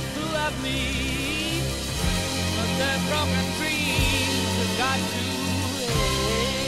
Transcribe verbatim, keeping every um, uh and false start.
left to love me, but the broken dreams have got to end.